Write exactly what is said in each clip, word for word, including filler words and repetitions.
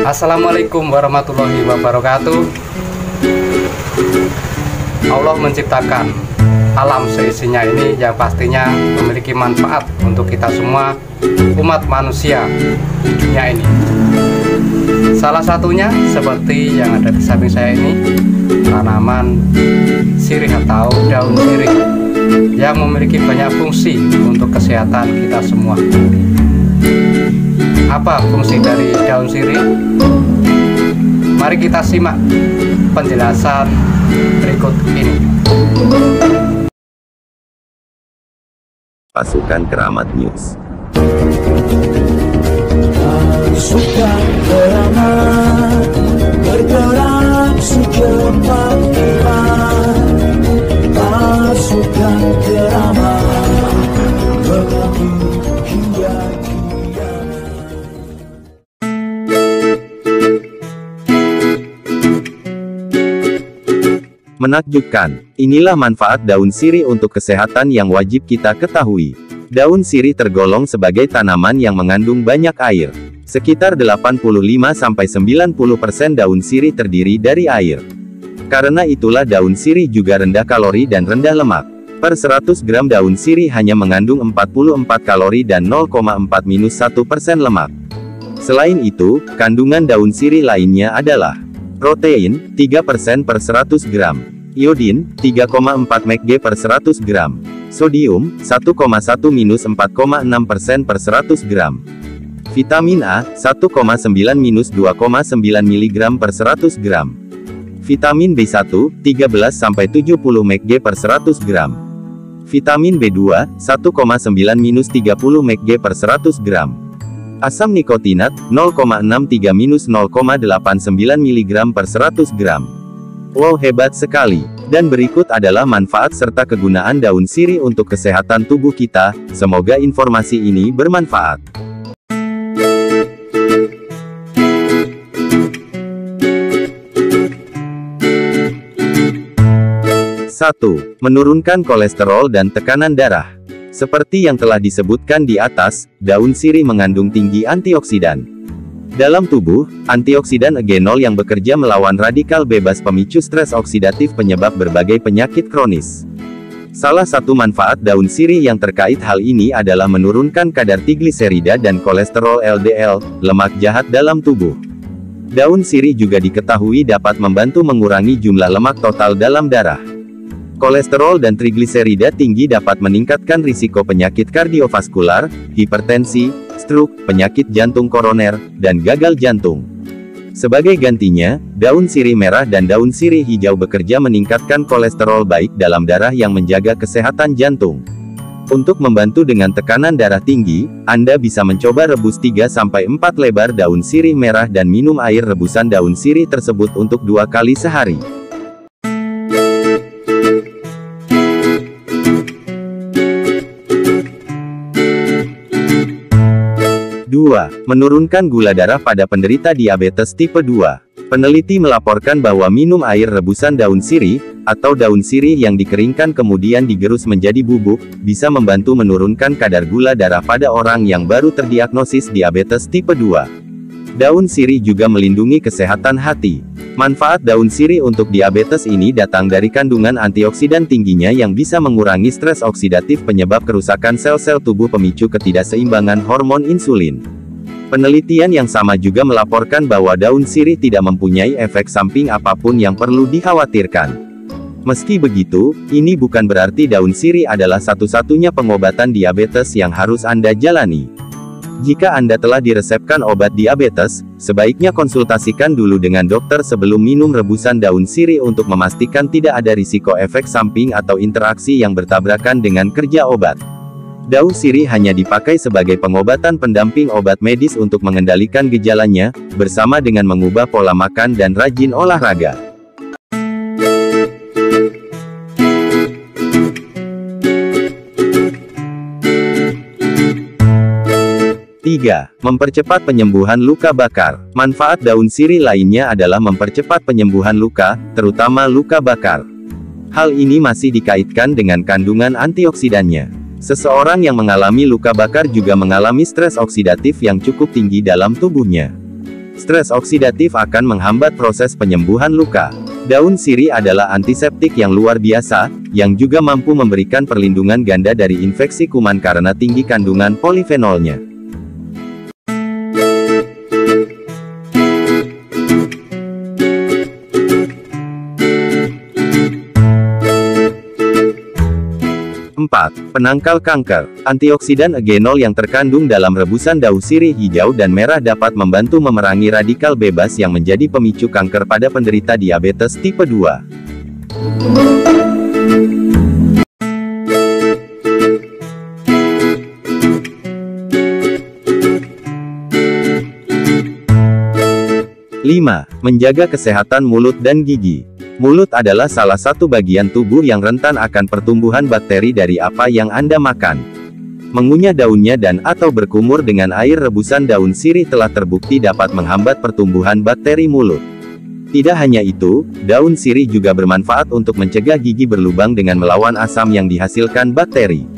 Assalamualaikum warahmatullahi wabarakatuh. Allah menciptakan alam seisinya ini yang pastinya memiliki manfaat untuk kita semua umat manusia di dunia ini. Salah satunya seperti yang ada di samping saya ini, tanaman sirih atau daun sirih yang memiliki banyak fungsi untuk kesehatan kita semua. Apa fungsi dari daun sirih? Mari kita simak penjelasan berikut ini. Pasukan Keramat News. Pasukan Keramat bergerak secepat kilat. Pasukan Keramat berkaki hingga menakjubkan, inilah manfaat daun sirih untuk kesehatan yang wajib kita ketahui. Daun sirih tergolong sebagai tanaman yang mengandung banyak air. Sekitar delapan puluh lima sampai sembilan puluh persen daun sirih terdiri dari air. Karena itulah daun sirih juga rendah kalori dan rendah lemak. Per seratus gram daun sirih hanya mengandung empat puluh empat kalori dan nol koma empat minus satu persen lemak. Selain itu, kandungan daun sirih lainnya adalah protein, tiga persen per seratus gram. Iodin, tiga koma empat miligram per seratus gram. Sodium, satu koma satu minus empat koma enam persen per seratus gram. Vitamin A, satu koma sembilan minus dua koma sembilan miligram per seratus gram. Vitamin B satu, tiga belas sampai tujuh puluh miligram per seratus gram. Vitamin B dua, satu koma sembilan minus tiga puluh miligram per seratus gram. Asam nikotinat, nol koma enam tiga minus nol koma delapan sembilan miligram per seratus gram. Wow, hebat sekali. Dan berikut adalah manfaat serta kegunaan daun sirih untuk kesehatan tubuh kita. Semoga informasi ini bermanfaat. satu. Menurunkan kolesterol dan tekanan darah. Seperti yang telah disebutkan di atas, daun sirih mengandung tinggi antioksidan. Dalam tubuh, antioksidan agenol yang bekerja melawan radikal bebas pemicu stres oksidatif penyebab berbagai penyakit kronis. Salah satu manfaat daun sirih yang terkait hal ini adalah menurunkan kadar trigliserida dan kolesterol L D L, lemak jahat dalam tubuh. Daun sirih juga diketahui dapat membantu mengurangi jumlah lemak total dalam darah. Kolesterol dan trigliserida tinggi dapat meningkatkan risiko penyakit kardiovaskular, hipertensi, stroke, penyakit jantung koroner, dan gagal jantung. Sebagai gantinya, daun sirih merah dan daun sirih hijau bekerja meningkatkan kolesterol baik dalam darah yang menjaga kesehatan jantung. Untuk membantu dengan tekanan darah tinggi, Anda bisa mencoba rebus tiga sampai empat lebar daun sirih merah dan minum air rebusan daun sirih tersebut untuk dua kali sehari. dua. Menurunkan gula darah pada penderita diabetes tipe dua. Peneliti melaporkan bahwa minum air rebusan daun sirih, atau daun sirih yang dikeringkan kemudian digerus menjadi bubuk, bisa membantu menurunkan kadar gula darah pada orang yang baru terdiagnosis diabetes tipe dua. Daun sirih juga melindungi kesehatan hati. Manfaat daun sirih untuk diabetes ini datang dari kandungan antioksidan tingginya yang bisa mengurangi stres oksidatif penyebab kerusakan sel-sel tubuh pemicu ketidakseimbangan hormon insulin. Penelitian yang sama juga melaporkan bahwa daun sirih tidak mempunyai efek samping apapun yang perlu dikhawatirkan. Meski begitu, ini bukan berarti daun sirih adalah satu-satunya pengobatan diabetes yang harus Anda jalani. Jika Anda telah diresepkan obat diabetes, sebaiknya konsultasikan dulu dengan dokter sebelum minum rebusan daun sirih untuk memastikan tidak ada risiko efek samping atau interaksi yang bertabrakan dengan kerja obat. Daun sirih hanya dipakai sebagai pengobatan pendamping obat medis untuk mengendalikan gejalanya, bersama dengan mengubah pola makan dan rajin olahraga. tiga. Mempercepat penyembuhan luka bakar. Manfaat daun sirih lainnya adalah mempercepat penyembuhan luka, terutama luka bakar. Hal ini masih dikaitkan dengan kandungan antioksidannya. Seseorang yang mengalami luka bakar juga mengalami stres oksidatif yang cukup tinggi dalam tubuhnya. Stres oksidatif akan menghambat proses penyembuhan luka. Daun sirih adalah antiseptik yang luar biasa, yang juga mampu memberikan perlindungan ganda dari infeksi kuman karena tinggi kandungan polifenolnya. empat. Penangkal kanker. Antioksidan egenol yang terkandung dalam rebusan daun sirih hijau dan merah dapat membantu memerangi radikal bebas yang menjadi pemicu kanker pada penderita diabetes tipe dua. lima. Menjaga kesehatan mulut dan gigi. Mulut adalah salah satu bagian tubuh yang rentan akan pertumbuhan bakteri dari apa yang Anda makan. Mengunyah daunnya dan atau berkumur dengan air rebusan daun sirih telah terbukti dapat menghambat pertumbuhan bakteri mulut. Tidak hanya itu, daun sirih juga bermanfaat untuk mencegah gigi berlubang dengan melawan asam yang dihasilkan bakteri.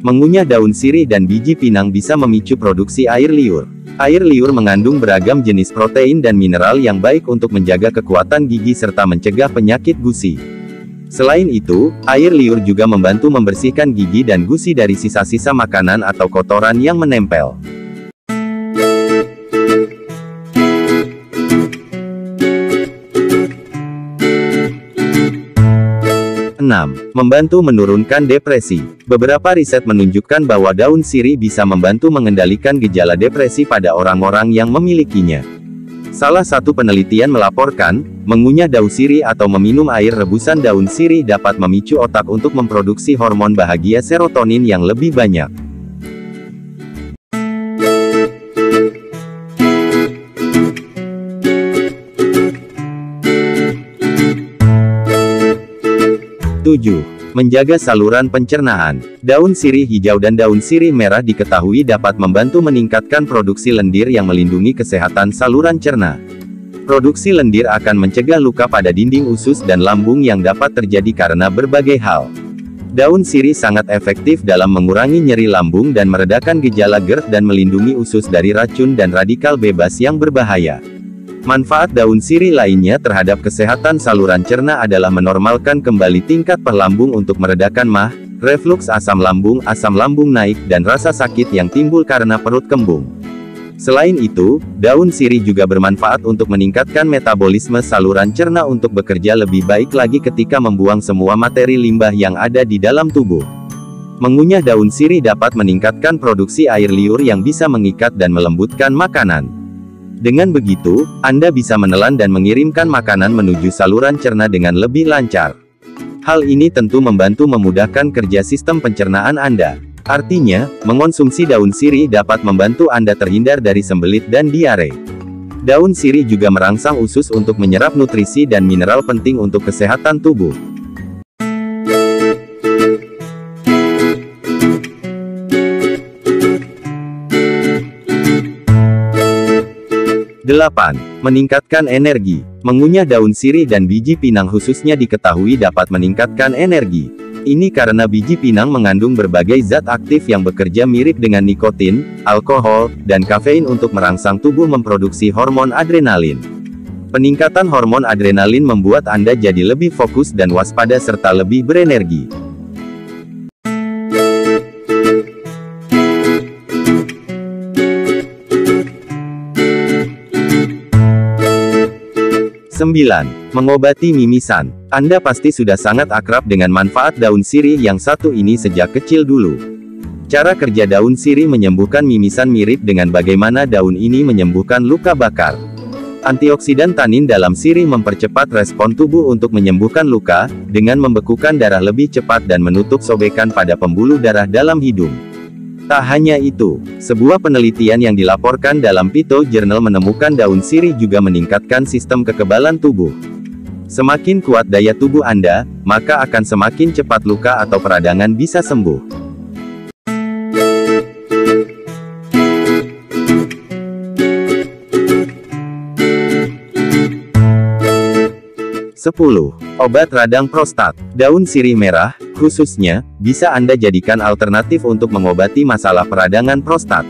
Mengunyah daun sirih dan biji pinang bisa memicu produksi air liur. Air liur mengandung beragam jenis protein dan mineral yang baik untuk menjaga kekuatan gigi serta mencegah penyakit gusi. Selain itu, air liur juga membantu membersihkan gigi dan gusi dari sisa-sisa makanan atau kotoran yang menempel. enam. Membantu menurunkan depresi. Beberapa riset menunjukkan bahwa daun sirih bisa membantu mengendalikan gejala depresi pada orang-orang yang memilikinya. Salah satu penelitian melaporkan, mengunyah daun sirih atau meminum air rebusan daun sirih dapat memicu otak untuk memproduksi hormon bahagia serotonin yang lebih banyak. tujuh. Menjaga saluran pencernaan. Daun sirih hijau dan daun sirih merah diketahui dapat membantu meningkatkan produksi lendir yang melindungi kesehatan saluran cerna. Produksi lendir akan mencegah luka pada dinding usus dan lambung yang dapat terjadi karena berbagai hal. Daun sirih sangat efektif dalam mengurangi nyeri lambung dan meredakan gejala GERD dan melindungi usus dari racun dan radikal bebas yang berbahaya. Manfaat daun sirih lainnya terhadap kesehatan saluran cerna adalah menormalkan kembali tingkat perlambung untuk meredakan maag, refluks asam lambung, asam lambung naik, dan rasa sakit yang timbul karena perut kembung. Selain itu, daun sirih juga bermanfaat untuk meningkatkan metabolisme saluran cerna untuk bekerja lebih baik lagi ketika membuang semua materi limbah yang ada di dalam tubuh. Mengunyah daun sirih dapat meningkatkan produksi air liur yang bisa mengikat dan melembutkan makanan. Dengan begitu, Anda bisa menelan dan mengirimkan makanan menuju saluran cerna dengan lebih lancar. Hal ini tentu membantu memudahkan kerja sistem pencernaan Anda. Artinya, mengonsumsi daun sirih dapat membantu Anda terhindar dari sembelit dan diare. Daun sirih juga merangsang usus untuk menyerap nutrisi dan mineral penting untuk kesehatan tubuh. delapan. Meningkatkan energi. Mengunyah daun sirih dan biji pinang khususnya diketahui dapat meningkatkan energi. Ini karena biji pinang mengandung berbagai zat aktif yang bekerja mirip dengan nikotin, alkohol, dan kafein untuk merangsang tubuh memproduksi hormon adrenalin. Peningkatan hormon adrenalin membuat Anda jadi lebih fokus dan waspada serta lebih berenergi. sembilan. Mengobati mimisan. Anda pasti sudah sangat akrab dengan manfaat daun sirih yang satu ini sejak kecil dulu. Cara kerja daun sirih menyembuhkan mimisan mirip dengan bagaimana daun ini menyembuhkan luka bakar. Antioksidan tanin dalam sirih mempercepat respon tubuh untuk menyembuhkan luka, dengan membekukan darah lebih cepat dan menutup sobekan pada pembuluh darah dalam hidung. Tak hanya itu, sebuah penelitian yang dilaporkan dalam Pito Journal menemukan daun sirih juga meningkatkan sistem kekebalan tubuh. Semakin kuat daya tubuh Anda, maka akan semakin cepat luka atau peradangan bisa sembuh. sepuluh. Obat radang prostat. Daun sirih merah, khususnya, bisa Anda jadikan alternatif untuk mengobati masalah peradangan prostat.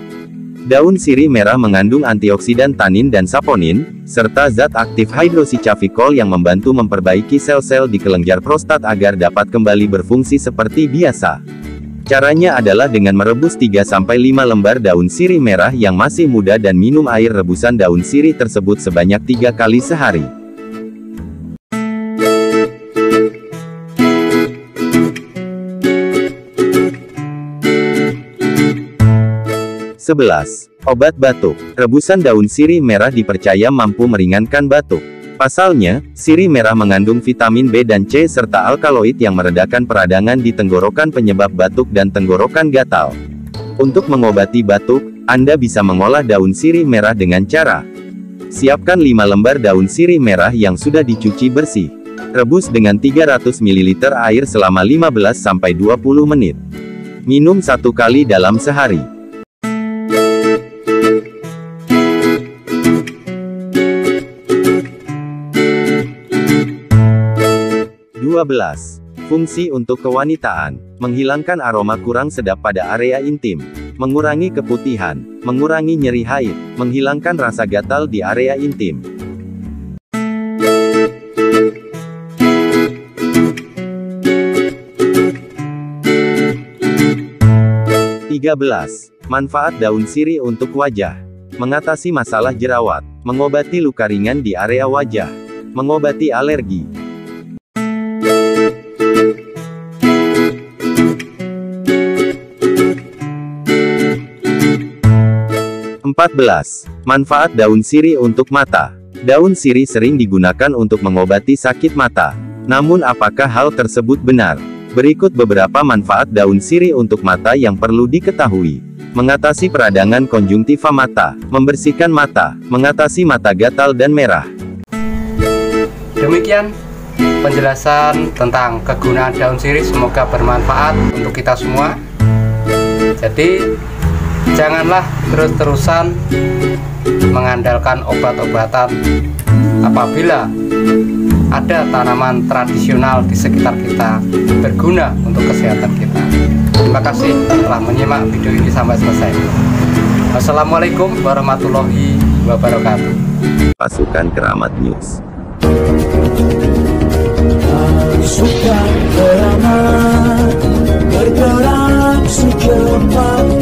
Daun sirih merah mengandung antioksidan tanin dan saponin, serta zat aktif hidrosicafikol yang membantu memperbaiki sel-sel di kelenjar prostat agar dapat kembali berfungsi seperti biasa. Caranya adalah dengan merebus tiga sampai lima lembar daun sirih merah yang masih muda dan minum air rebusan daun sirih tersebut sebanyak tiga kali sehari. sebelas. Obat batuk. Rebusan daun sirih merah dipercaya mampu meringankan batuk. Pasalnya, sirih merah mengandung vitamin B dan C serta alkaloid yang meredakan peradangan di tenggorokan penyebab batuk dan tenggorokan gatal. Untuk mengobati batuk, Anda bisa mengolah daun sirih merah dengan cara: siapkan lima lembar daun sirih merah yang sudah dicuci bersih. Rebus dengan tiga ratus mililiter air selama lima belas sampai dua puluh menit. Minum satu kali dalam sehari. dua belas. Fungsi untuk kewanitaan. Menghilangkan aroma kurang sedap pada area intim, mengurangi keputihan, mengurangi nyeri haid, menghilangkan rasa gatal di area intim. tiga belas. Manfaat daun sirih untuk wajah. Mengatasi masalah jerawat, mengobati luka ringan di area wajah, mengobati alergi. empat belas. Manfaat daun sirih untuk mata. Daun sirih sering digunakan untuk mengobati sakit mata. Namun apakah hal tersebut benar? Berikut beberapa manfaat daun sirih untuk mata yang perlu diketahui. Mengatasi peradangan konjungtiva mata, membersihkan mata, mengatasi mata gatal dan merah. Demikian penjelasan tentang kegunaan daun sirih, semoga bermanfaat untuk kita semua. Jadi, janganlah terus-terusan mengandalkan obat-obatan apabila ada tanaman tradisional di sekitar kita berguna untuk kesehatan kita. Terima kasih telah menyimak video ini sampai selesai. Wassalamualaikum warahmatullahi wabarakatuh. Pasukan Keramat News. Pasukan Keramat bergerak secepat.